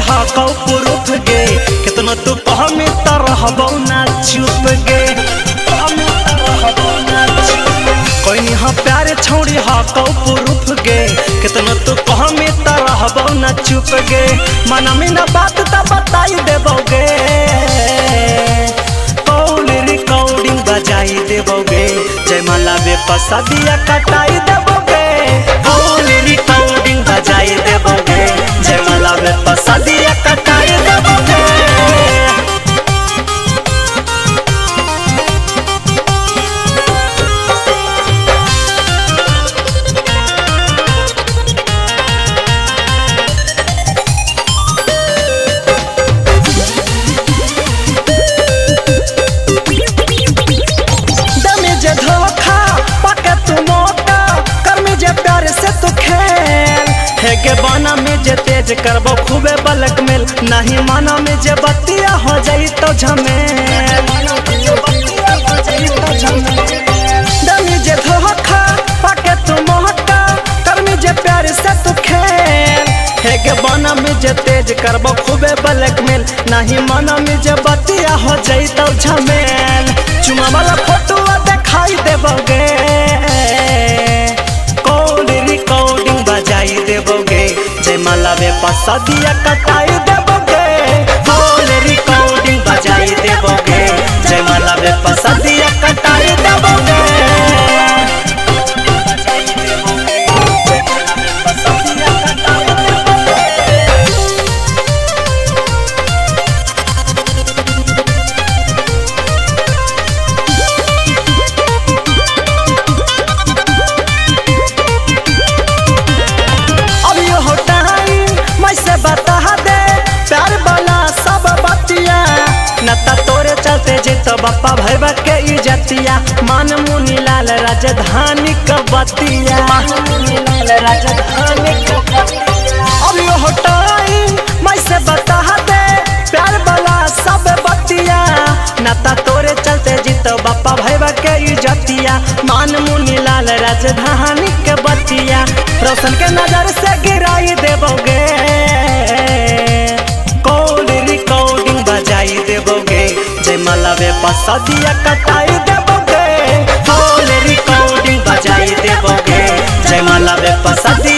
पुरुष गे कितना तू हमें तरहबो ना चुप गे कोई नहीं हा प्यारे छोड़ी हा कौ पुरुष गे कितना तू हमें तरहबो ना चुप गे मन में ना बात तो बताई देबोगे कौन रिकॉर्डिंग बजाई देबोगे जयमाला बे पसदिया कटाई देबोगे कौन रिकॉर्डिंग बजाई देबोगे जयमाला बे पसदिया कटाई देबोगे बना में जे तेज करबो खूबे बलक मेल नहीं माना में जे बतिया हो जाई तो झमेल दमी जे धोखा पाके तू मोहका करमी जे प्यार से तू खेल हेगे बना में जे तेज करबो खूबे बलक मेल नहीं माना में जे बतिया हो जाई तो झमेल चुमा वाला फोटो दिखाई देबोगे जयमाला बे पसदिया कटाई देबोगे फुल रिकॉर्डिंग बजाई देबोगे जयमाला बे पसदिया कटाई देबोगे बापा भैया के इजतिया मन मुनिलाल राजधानी का बतिया अब यो हटाई मैं से बता दे प्यार वाला सब बतिया नाता तोरे चलते जीतो बापा भैया के इजतिया मान मुनिलाल राजधानी के बतिया रोशन के नजर से गिराई देबोगे कौन रिकॉर्डिंग बजाई देबोगे जयमाला बे पसदिया कटाई देबोगे फुल रिकॉर्डिंग बजाई देबोगे जयमाला बे पसदिया।